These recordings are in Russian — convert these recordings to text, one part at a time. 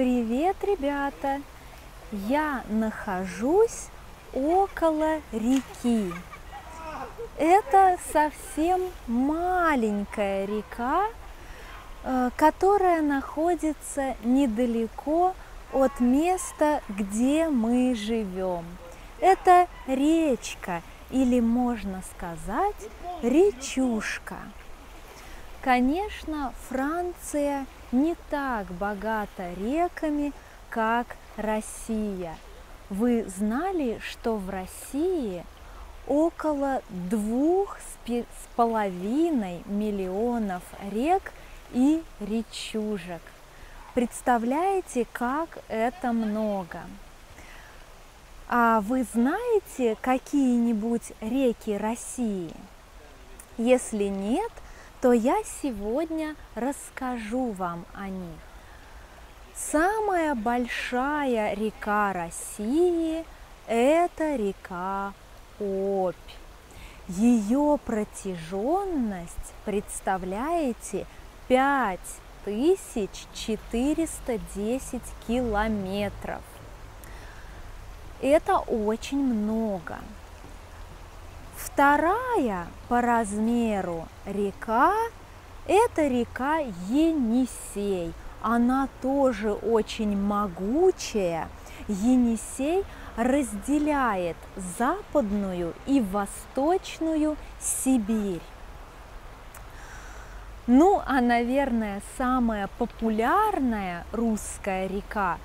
Привет, ребята! Я нахожусь около реки. Это совсем маленькая река, которая находится недалеко от места, где мы живем. Это речка, или, можно сказать, речушка. Конечно, Франция не так богата реками, как Россия. Вы знали, что в России около 2,5 миллионов рек и речушек? Представляете, как это много? А вы знаете какие-нибудь реки России? Если нет, то я сегодня расскажу вам о них. Самая большая река России – это река Обь. Ее протяженность, представляете, 5410 километров. Это очень много. Вторая по размеру река – это река Енисей. Она тоже очень могучая. Енисей разделяет западную и восточную Сибирь. Ну, а, наверное, самая популярная русская река,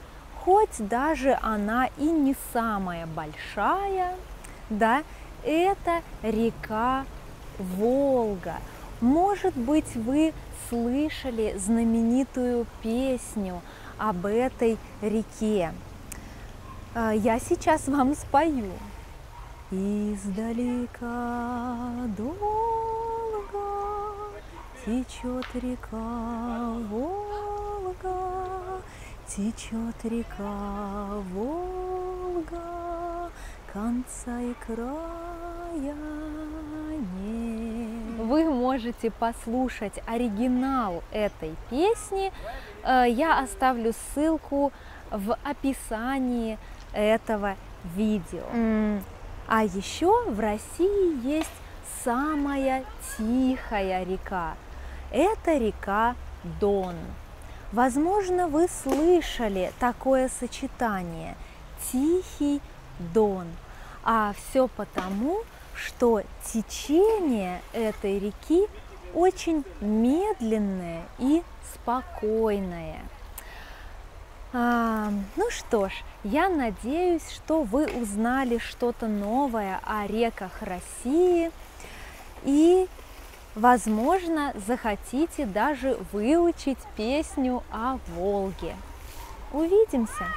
хоть даже она и не самая большая, да, это река Волга. Может быть, вы слышали знаменитую песню об этой реке. Я сейчас вам спою. Издалека долго течет река Волга, течет река Волга, конца и края. Вы можете послушать оригинал этой песни. Я оставлю ссылку в описании этого видео. А еще в России есть самая тихая река. Это река Дон. Возможно, вы слышали такое сочетание «тихий Дон». А все потому, что течение этой реки очень медленное и спокойное. Ну что ж, я надеюсь, что вы узнали что-то новое о реках России и, возможно, захотите даже выучить песню о Волге. Увидимся!